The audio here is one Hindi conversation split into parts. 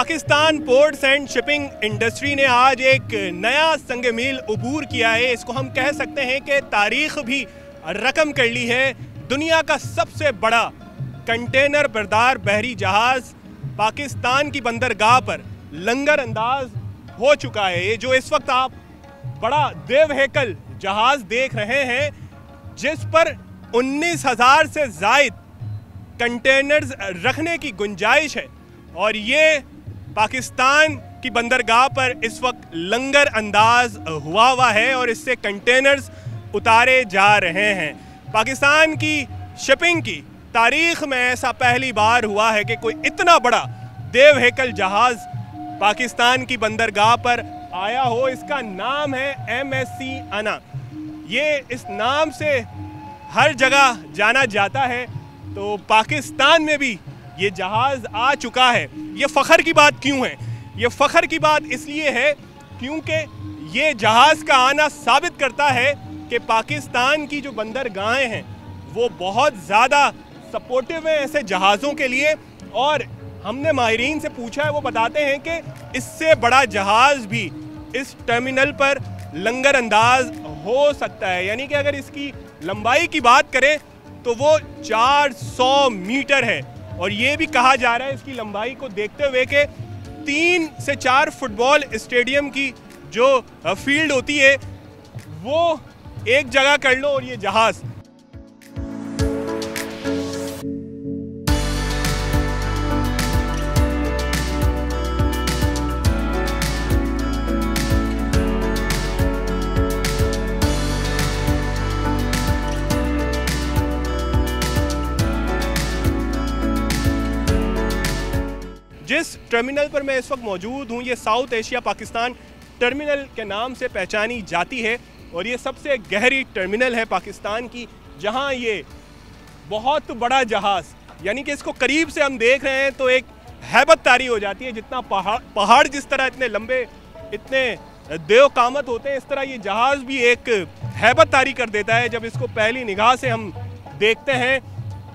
Pakistan ports and shipping industry ने आज एक नया संगमील अबूर किया है। इसको हम कह सकते हैं कि तारीख भी रकम कर ली है। दुनिया का सबसे बड़ा कंटेनर बरदार बहरी जहाज़ पाकिस्तान की बंदरगाह पर लंगर अंदाज हो चुका है। ये जो इस वक्त आप बड़ा देव हेकल जहाज़ देख रहे हैं, जिस पर 19,000 से ज़ायद कंटेनर्स रखने की गुंजाइश है, और ये पाकिस्तान की बंदरगाह पर इस वक्त लंगर अंदाज हुआ है और इससे कंटेनर्स उतारे जा रहे हैं। पाकिस्तान की शिपिंग की तारीख में ऐसा पहली बार हुआ है कि कोई इतना बड़ा देव हेकल जहाज़ पाकिस्तान की बंदरगाह पर आया हो। इसका नाम है MSC अन्ना। ये इस नाम से हर जगह जाना जाता है, तो पाकिस्तान में भी ये जहाज़ आ चुका है। ये फ़ख्र की बात क्यों है? ये फ़ख्र की बात इसलिए है क्योंकि ये जहाज़ का आना साबित करता है कि पाकिस्तान की जो बंदरगाहें हैं वो बहुत ज़्यादा सपोर्टिव है ऐसे जहाज़ों के लिए। और हमने माहरीन से पूछा है, वो बताते हैं कि इससे बड़ा जहाज़ भी इस टर्मिनल पर लंगर अंदाज हो सकता है। यानी कि अगर इसकी लंबाई की बात करें तो वो 400 मीटर है, और ये भी कहा जा रहा है इसकी लंबाई को देखते हुए कि 3 से 4 फुटबॉल स्टेडियम की जो फील्ड होती है वो एक जगह कर लो। और ये जहाज़ जिस टर्मिनल पर मैं इस वक्त मौजूद हूँ, ये साउथ एशिया पाकिस्तान टर्मिनल के नाम से पहचानी जाती है, और ये सबसे गहरी टर्मिनल है पाकिस्तान की, जहाँ ये बहुत बड़ा जहाज़, यानी कि इसको करीब से हम देख रहे हैं तो एक हैबत तारी हो जाती है। जितना पहाड़ जिस तरह इतने लंबे, इतने देवकामत होते हैं, इस तरह ये जहाज़ भी एक हैबत तारी कर देता है जब इसको पहली निगाह से हम देखते हैं।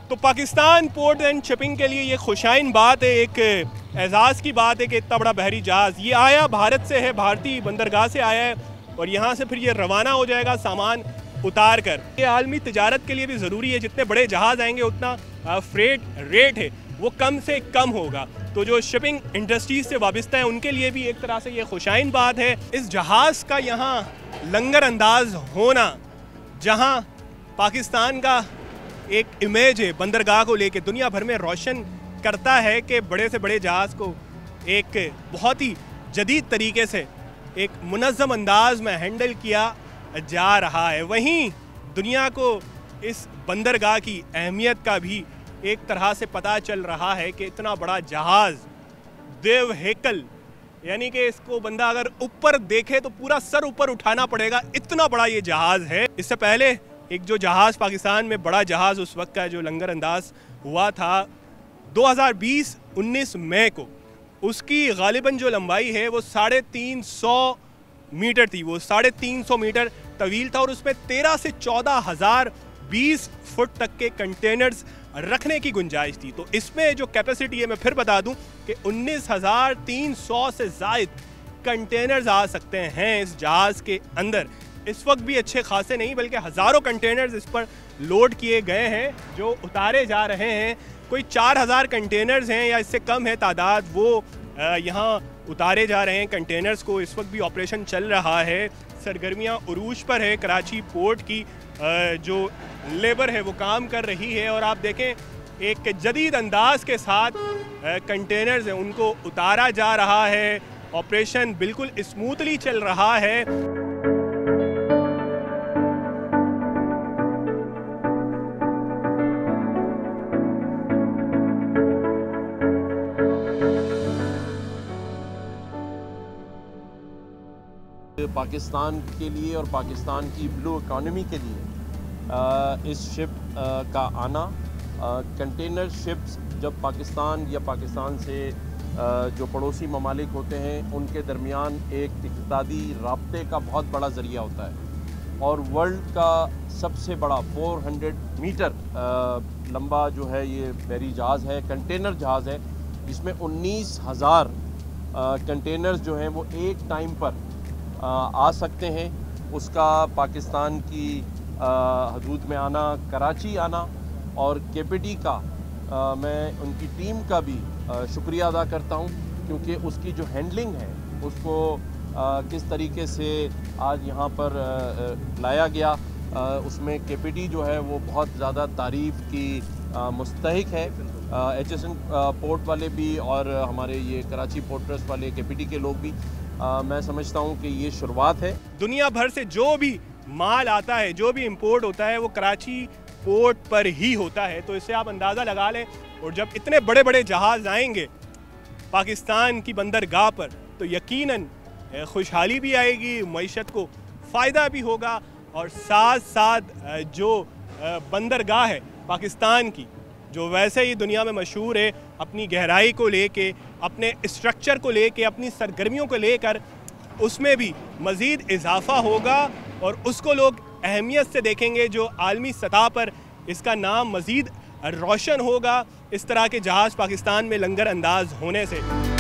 तो पाकिस्तान पोर्ट एंड शिपिंग के लिए ये खुशाइन बात है, एक एजाज़ की बात है कि इतना बड़ा बहरी जहाज़ ये आया भारत से है, भारतीय बंदरगाह से आया है, और यहाँ से फिर ये रवाना हो जाएगा सामान उतार कर। ये आलमी तजारत के लिए भी ज़रूरी है। जितने बड़े जहाज़ आएंगे उतना फ्रेट रेट है वो कम से कम होगा, तो जो शिपिंग इंडस्ट्रीज से वाबस्ता है उनके लिए भी एक तरह से ये खुशाइन बात है। इस जहाज़ का यहाँ लंगर अंदाज होना, जहाँ पाकिस्तान का एक इमेज है बंदरगाह को लेके दुनिया भर में रोशन करता है कि बड़े से बड़े जहाज़ को एक बहुत ही जदीद तरीके से एक मुनज़्ज़म अंदाज में हैंडल किया जा रहा है। वहीं दुनिया को इस बंदरगाह की अहमियत का भी एक तरह से पता चल रहा है कि इतना बड़ा जहाज़ देव हेकल, यानी कि इसको बंदा अगर ऊपर देखे तो पूरा सर ऊपर उठाना पड़ेगा, इतना बड़ा ये जहाज़ है। इससे पहले एक जो जहाज़ पाकिस्तान में बड़ा जहाज़ उस वक्त का जो लंगर अंदाज हुआ था 2020-19 मई को, उसकी गालिबन जो लंबाई है वो 350 मीटर थी। वो 350 मीटर तवील था और उसमें 13 से 14,000 20 फुट तक के कंटेनर्स रखने की गुंजाइश थी। तो इसमें जो कैपेसिटी है, मैं फिर बता दूं कि 19,300 से ज़ायद कंटेनर्स आ सकते हैं इस जहाज़ के अंदर। इस वक्त भी अच्छे खासे नहीं बल्कि हज़ारों कंटेनर्स इस पर लोड किए गए हैं जो उतारे जा रहे हैं। कोई 4,000 कंटेनर्स हैं या इससे कम है तादाद, वो यहाँ उतारे जा रहे हैं कंटेनर्स को। इस वक्त भी ऑपरेशन चल रहा है, सरगर्मियाँ उरूज पर है। कराची पोर्ट की जो लेबर है वो काम कर रही है, और आप देखें एक जदीद अंदाज के साथ कंटेनर्स हैं उनको उतारा जा रहा है। ऑपरेशन बिल्कुल स्मूथली चल रहा है। पाकिस्तान के लिए और पाकिस्तान की ब्लू इकॉनमी के लिए इस शिप का आना, कंटेनर शिप्स जब पाकिस्तान या पाकिस्तान से जो पड़ोसी ममालिक होते हैं उनके दरमियान एक इक़्तिसादी राब्ते का बहुत बड़ा ज़रिया होता है। और वर्ल्ड का सबसे बड़ा 400 मीटर लंबा जो है ये बहरी जहाज़ है, कंटेनर जहाज़ है, जिसमें 19,000 कंटेनर्स जो हैं वो एक टाइम पर आ सकते हैं। उसका पाकिस्तान की हदूद में आना, कराची आना, और केपीडी का मैं उनकी टीम का भी शुक्रिया अदा करता हूं क्योंकि उसकी जो हैंडलिंग है उसको किस तरीके से आज यहां पर लाया गया, उसमें केपीडी जो है वो बहुत ज़्यादा तारीफ़ की मुस्तहिक है। एचएसएन पोर्ट वाले भी और हमारे ये कराची पोर्ट ट्रस्ट वाले केपीडी के लोग भी, मैं समझता हूँ कि ये शुरुआत है। दुनिया भर से जो भी माल आता है, जो भी इंपोर्ट होता है, वो कराची पोर्ट पर ही होता है, तो इससे आप अंदाज़ा लगा लें। और जब इतने बड़े बड़े जहाज़ आएंगे पाकिस्तान की बंदरगाह पर तो यकीनन खुशहाली भी आएगी, मईशत को फ़ायदा भी होगा, और साथ साथ जो बंदरगाह है पाकिस्तान की, जो वैसे ही दुनिया में मशहूर है अपनी गहराई को लेके, अपने स्ट्रक्चर को लेके, अपनी सरगर्मियों को लेकर, उसमें भी मज़ीद इजाफा होगा और उसको लोग अहमियत से देखेंगे। जो आलमी सतह पर इसका नाम मज़ीद रोशन होगा इस तरह के जहाज़ पाकिस्तान में लंगर अंदाज होने से।